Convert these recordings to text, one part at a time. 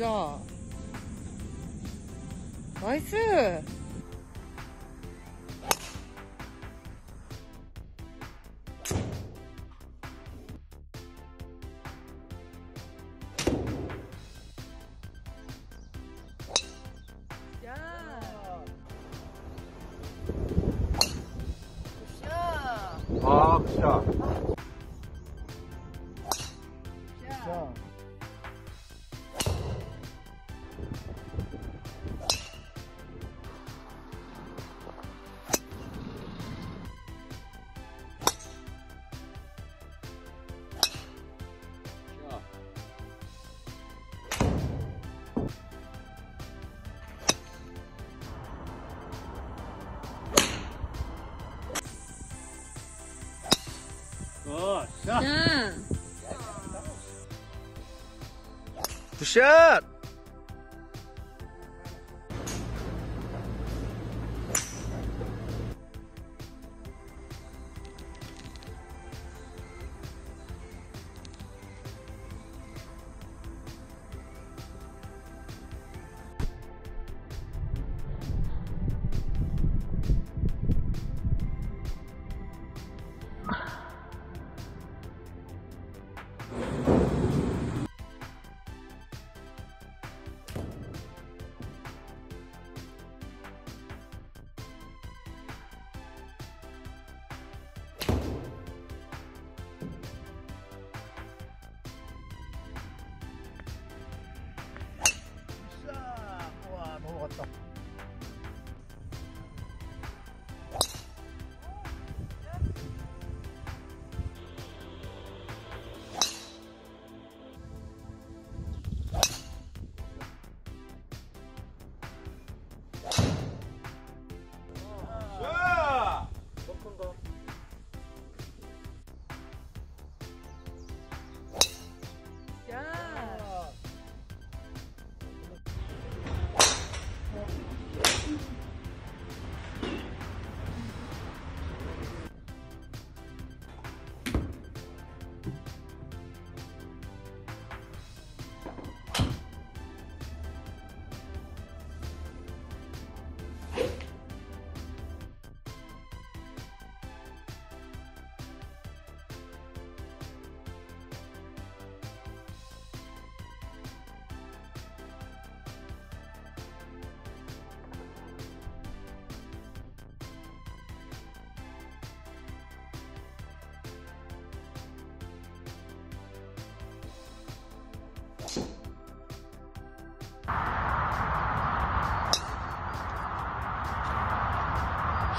자, 나이스. 아, 굿샷. 굿샷. 굿샷! 굿샷!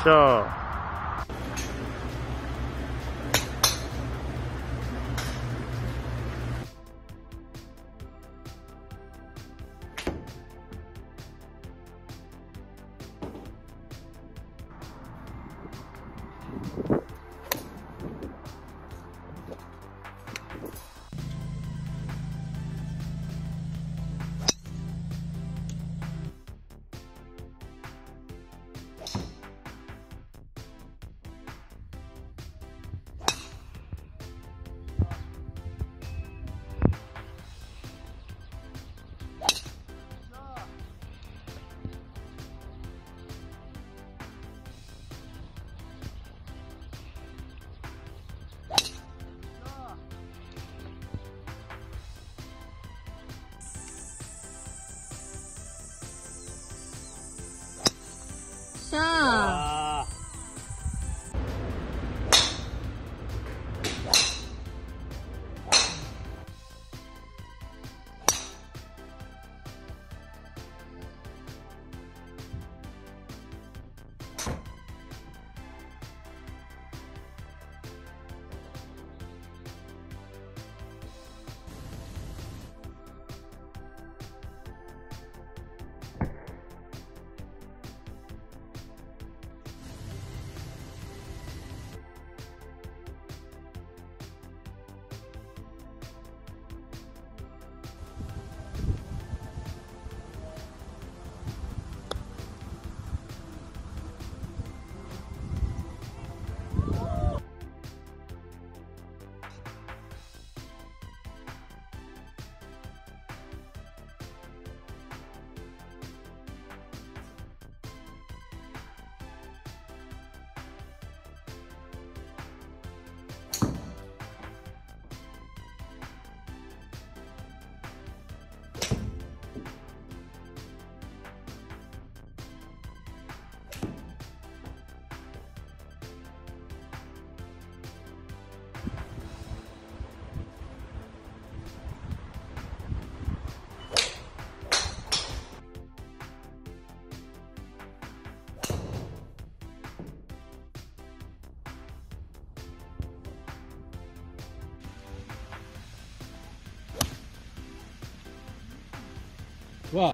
자. 자. 좋아.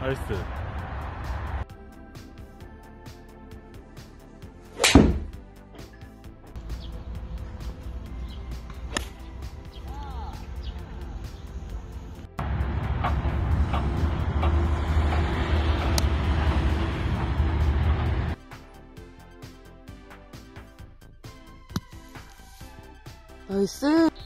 나이스. 나이스.